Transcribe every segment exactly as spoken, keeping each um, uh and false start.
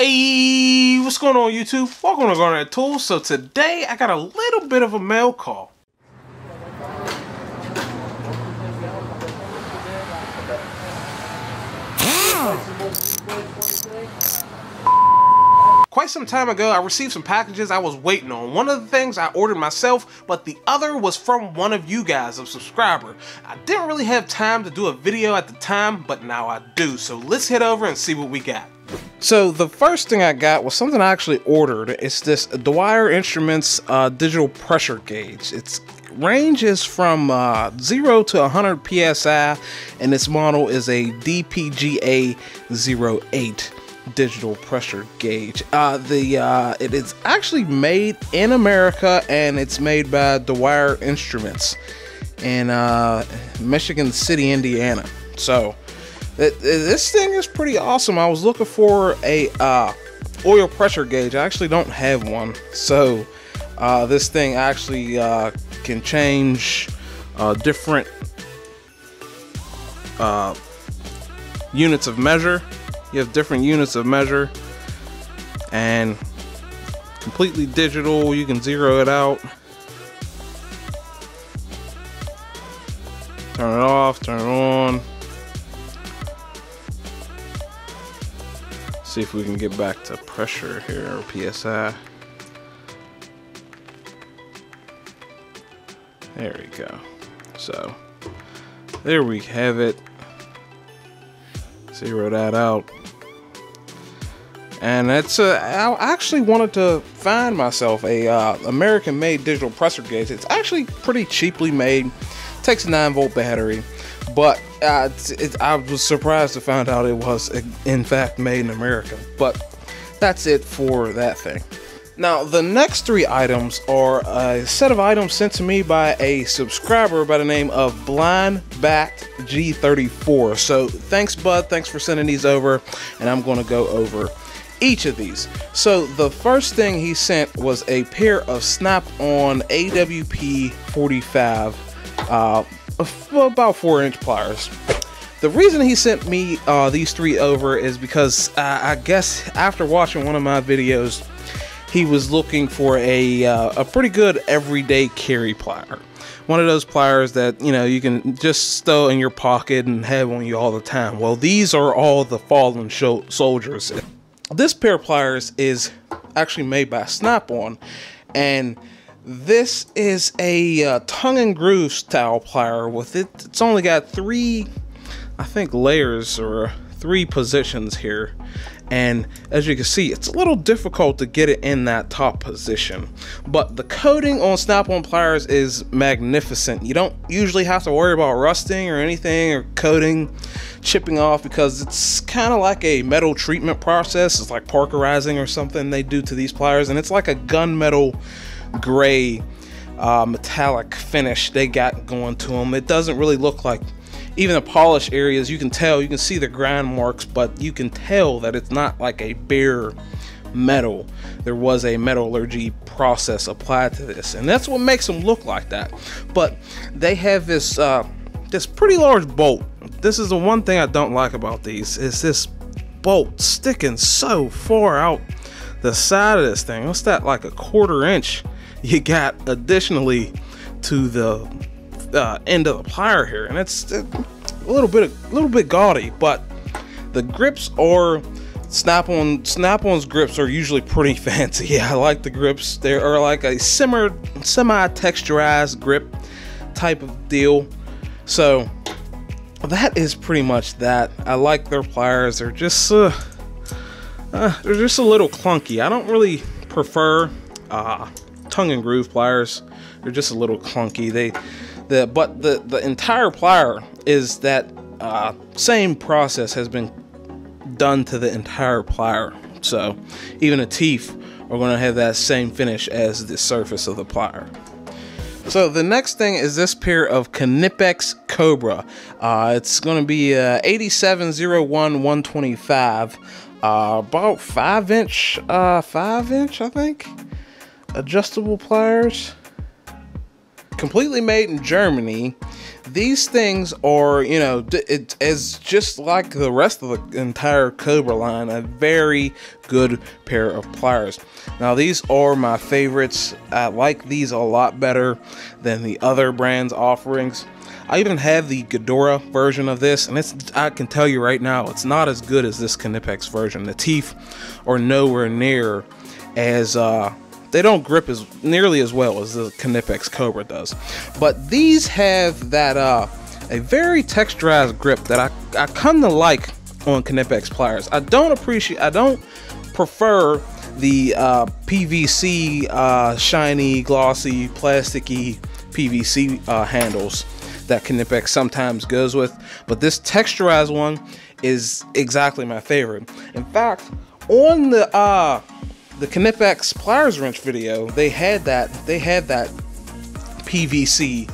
Hey, what's going on YouTube? Welcome to Garnett Tools. So today I got a little bit of a mail call. Quite some time ago, I received some packages I was waiting on. One of the things I ordered myself, but the other was from one of you guys, a subscriber. I didn't really have time to do a video at the time, but now I do. So let's head over and see what we got. So the first thing I got was something I actually ordered. It's this Dwyer Instruments uh, digital pressure gauge. Its range is from uh, zero to one hundred P S I, and this model is a D P G A zero eight digital pressure gauge. Uh, the uh, it is actually made in America, and it's made by Dwyer Instruments in uh, Michigan City, Indiana. So this thing is pretty awesome. I was looking for a uh, oil pressure gauge. I actually don't have one, so uh, this thing actually uh, can change uh, different uh, units of measure. You have different units of measure, and completely digital. You can zero it out, turn it off, turn it on. See if we can get back to pressure here, or P S I. There we go. So there we have it. Zero that out. And that's uh, I actually wanted to find myself a uh, American-made digital pressure gauge. It's actually pretty cheaply made. Takes a nine volt battery, but uh, it, it, I was surprised to find out it was in fact made in America. But that's it for that thing. Now the next three items are a set of items sent to me by a subscriber by the name of BlindBat G thirty-four. So thanks, bud. Thanks for sending these over, and I'm going to go over each of these. So the first thing he sent was a pair of Snap-on A W P forty-five uh, about four inch pliers. The reason he sent me uh, these three over is because uh, I guess after watching one of my videos, he was looking for a, uh, a pretty good everyday carry plier. One of those pliers that, you know, you can just stow in your pocket and have on you all the time. Well, these are all the fallen soldiers. This pair of pliers is actually made by Snap-on, and this is a uh, tongue and groove style plier with it. It's only got three, I think, layers or three positions here. And as you can see, it's a little difficult to get it in that top position, but the coating on Snap-on pliers is magnificent. You don't usually have to worry about rusting or anything, or coating chipping off, because it's kind of like a metal treatment process. It's like parkerizing or something they do to these pliers, and it's like a gunmetal gray uh, metallic finish they got going to them. It doesn't really look like, even the polish areas, you can tell, you can see the grind marks, but you can tell that it's not like a bare metal. There was a metallurgy process applied to this, and that's what makes them look like that. But they have this uh, this pretty large bolt. This is the one thing I don't like about these, is this bolt sticking so far out the side of this thing. What's that, like a quarter inch you got additionally to the Uh, end of the plier here, and it's a little bit a little bit gaudy. But the grips are Snap-on Snap-on's grips are usually pretty fancy. Yeah, I like the grips. They are like a simmer semi-texturized grip type of deal. So that is pretty much that. I like their pliers. They're just uh, uh, they're just a little clunky. I don't really prefer uh, tongue and groove pliers. They're just a little clunky. They The, but the, the entire plier is that uh, same process has been done to the entire plier. So even the teeth are going to have that same finish as the surface of the plier. So the next thing is this pair of Knipex Cobra. Uh, it's going to be uh, eighty-seven oh one one twenty-five, uh, about five inch, uh, five inch, I think, adjustable pliers. Completely made in Germany. These things are, you know, it is just like the rest of the entire Cobra line, a very good pair of pliers. Now these are my favorites. I like these a lot better than the other brands' offerings. I even have the Ghidorah version of this, and it's, I can tell you right now, it's not as good as this Knipex version. The teeth are nowhere near as, uh, they don't grip as nearly as well as the Knipex Cobra does. But these have that, uh, a very texturized grip that I, I come to like on Knipex pliers. I don't appreciate, I don't prefer the uh, P V C, uh, shiny, glossy, plasticky P V C uh, handles that Knipex sometimes goes with, but this texturized one is exactly my favorite. In fact, on the uh, the Knipex pliers wrench video, they had that they had that P V C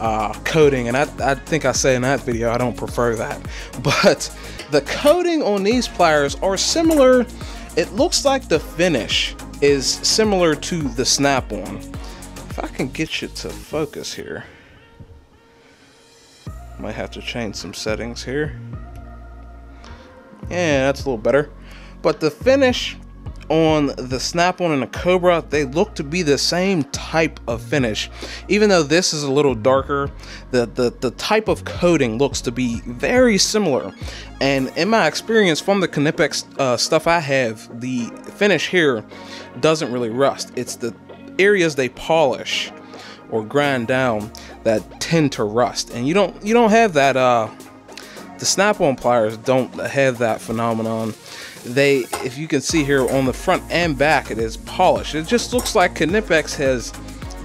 uh, coating, and I, I think I say in that video I don't prefer that, but the coating on these pliers are similar. It looks like the finish is similar to the Snap-on. If I can get you to focus here. Might have to change some settings here. Yeah, that's a little better. But the finish on the Snap-on and the Cobra, they look to be the same type of finish. Even though this is a little darker, the, the, the type of coating looks to be very similar. And in my experience from the Knipex uh, stuff I have, the finish here doesn't really rust. It's the areas they polish or grind down that tend to rust, and you don't you don't have that. Uh, the Snap-on pliers don't have that phenomenon. They, if you can see here on the front and back, it is polished. It just looks like Knipex has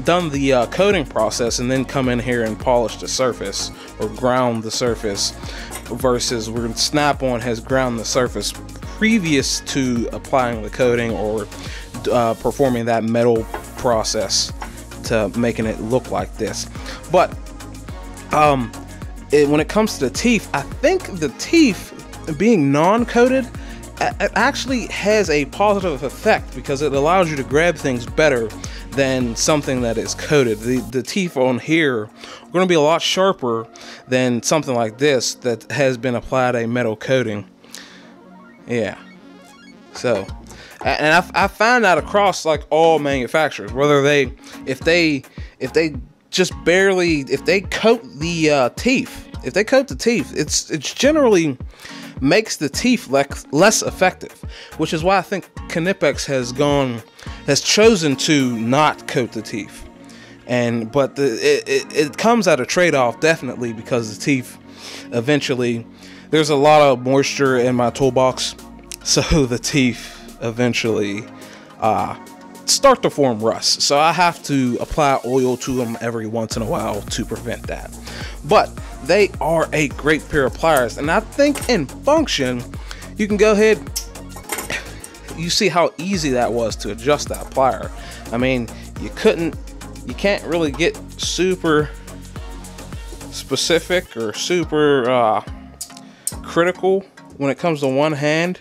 done the uh, coating process and then come in here and polish the surface or ground the surface, versus where Snap-on has ground the surface previous to applying the coating or uh, performing that metal process to making it look like this. But um, it, when it comes to the teeth, I think the teeth being non-coated actually has a positive effect because it allows you to grab things better than something that is coated. The, the teeth on here are going to be a lot sharper than something like this that has been applied a metal coating. Yeah. So. And I, I find that across like all manufacturers, whether they, if they, if they just barely, if they coat the uh, teeth, if they coat the teeth, it's it's generally makes the teeth less less effective, which is why I think Knipex has gone, has chosen to not coat the teeth, and but the, it, it it comes at a trade-off definitely, because the teeth eventually, there's a lot of moisture in my toolbox, so the teeth eventually uh, start to form rust. So I have to apply oil to them every once in a while to prevent that. But they are a great pair of pliers. And I think in function, you can go ahead, you see how easy that was to adjust that plier. I mean, you couldn't, you can't really get super specific or super uh, critical when it comes to one hand,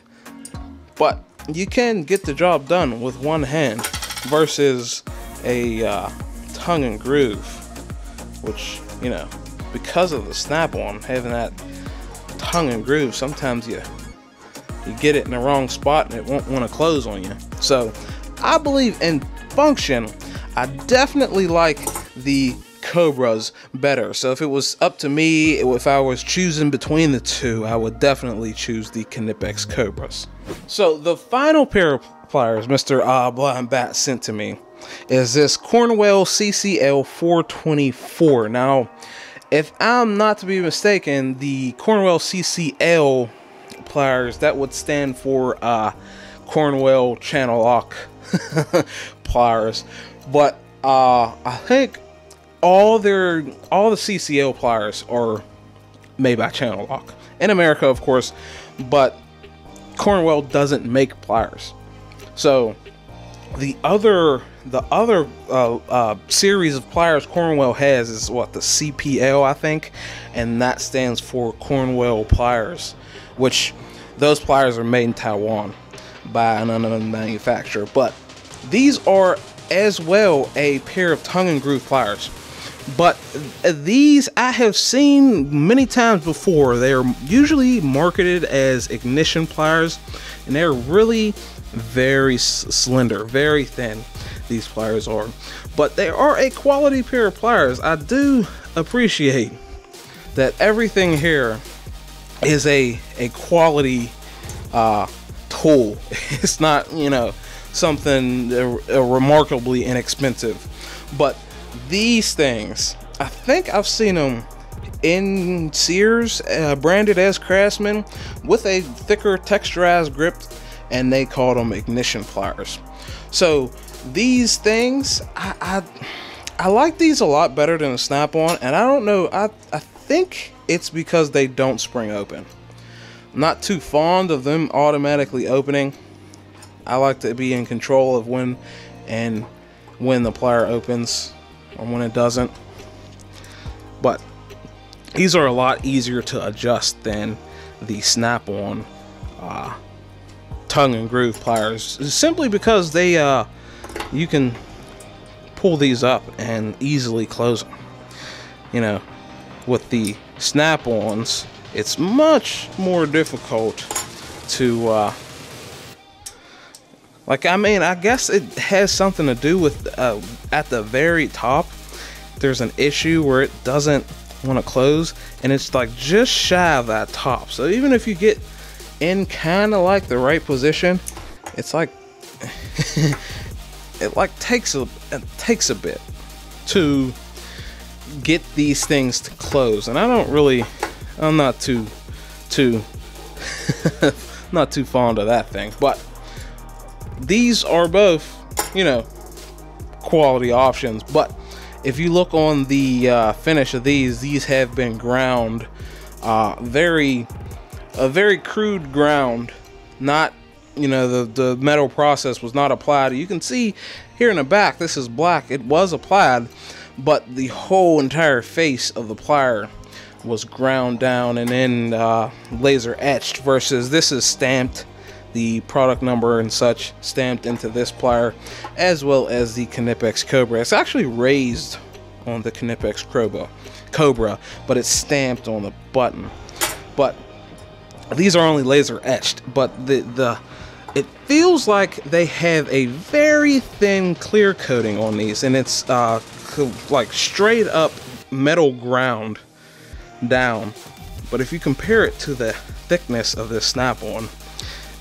but you can get the job done with one hand versus a uh, tongue and groove, which, you know, because of the Snap-on having that tongue and groove, sometimes you you get it in the wrong spot and it won't want to close on you. So I believe in function, I definitely like the Cobras better. So if it was up to me, if I was choosing between the two, I would definitely choose the Knipex Cobras. So the final pair of pliers Mister Uh, BlindBat sent to me is this Cornwell C C L four twenty-four. Now, if I'm not to be mistaken, the Cornwell C C L pliers, that would stand for uh, Cornwell Channel Lock pliers. But uh, I think all their all the C C L pliers are made by Channel Lock in America, of course, but Cornwell doesn't make pliers. So the other the other uh, uh, series of pliers Cornwell has is what, the C P L, I think, and that stands for Cornwell pliers, which those pliers are made in Taiwan by an unknown manufacturer. But these are as well a pair of tongue and groove pliers. But these I have seen many times before. They are usually marketed as ignition pliers, and they're really very slender, very thin, these pliers are. But they are a quality pair of pliers. I do appreciate that everything here is a, a quality uh, tool. It's not, you know, something uh, remarkably inexpensive. But these things, I think I've seen them in Sears, uh, branded as Craftsman, with a thicker texturized grip, and they called them ignition pliers. So these things, I I, I like these a lot better than a Snap-on, and I don't know, I, I think it's because they don't spring open. I'm not too fond of them automatically opening. I like to be in control of when and when the plier opens or when it doesn't. But these are a lot easier to adjust than the Snap-on uh, tongue and groove pliers, simply because they uh, you can pull these up and easily close them. You know, with the Snap-ons, it's much more difficult to uh, like, I mean, I guess it has something to do with uh, at the very top, there's an issue where it doesn't want to close, and it's like just shy of that top. So even if you get in kind of like the right position, it's like it like takes a it takes a bit to get these things to close, and I don't really, I'm not too too not too fond of that thing, but. These are both, you know, quality options. But if you look on the uh, finish of these, these have been ground, uh, very, a very crude ground. Not, you know, the, the metal process was not applied. You can see here in the back, this is black. It was applied, but the whole entire face of the plier was ground down and then uh, laser etched, versus this is stamped. The product number and such stamped into this plier, as well as the Knipex Cobra. It's actually raised on the Knipex Cobra, Cobra, but it's stamped on the button. But these are only laser etched. But the the it feels like they have a very thin clear coating on these, and it's uh, like straight up metal ground down. But if you compare it to the thickness of this Snap-on.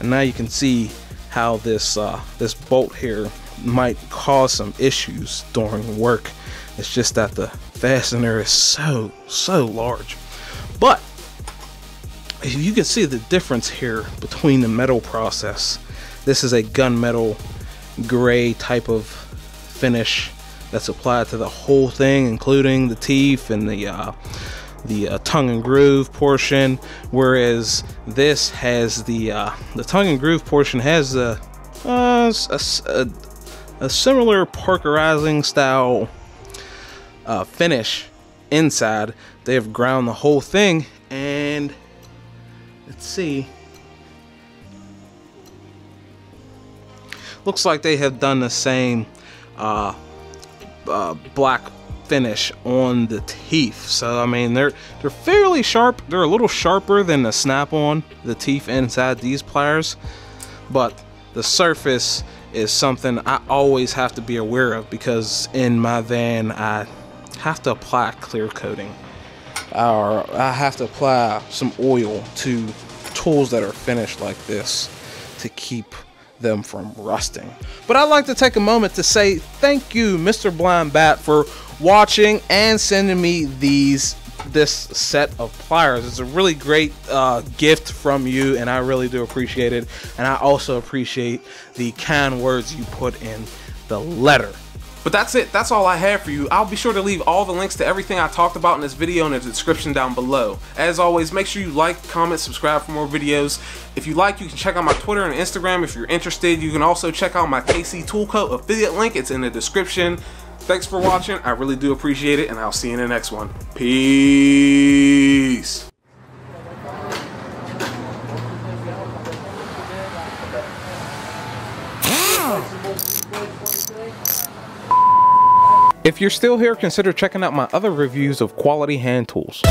And now you can see how this uh, this bolt here might cause some issues during work. It's just that the fastener is so, so large. But you can see the difference here between the metal process. This is a gunmetal gray type of finish that's applied to the whole thing, including the teeth and the uh, the uh, tongue and groove portion, whereas this has the uh, the tongue and groove portion has a, uh, a, a, a similar parkerizing style uh, finish inside. They have ground the whole thing, and let's see, looks like they have done the same uh, uh, black finish on the teeth. So I mean, they're they're fairly sharp. They're a little sharper than the Snap-on, the teeth inside these pliers, but the surface is something I always have to be aware of, because in my van I have to apply clear coating, or I have to apply some oil to tools that are finished like this to keep them from rusting. But I'd like to take a moment to say thank you, Mister BlindBat, for watching and sending me these this set of pliers. It's a really great uh, gift from you, and I really do appreciate it. And I also appreciate the kind words you put in the letter. But that's it. That's all I have for you. I'll be sure to leave all the links to everything I talked about in this video in the description down below. As always, make sure you like, comment, subscribe for more videos. If you like, you can check out my Twitter and Instagram if you're interested. You can also check out my K C Tool Co affiliate link. It's in the description. Thanks for watching. I really do appreciate it, and I'll see you in the next one. Peace. If you're still here, consider checking out my other reviews of quality hand tools.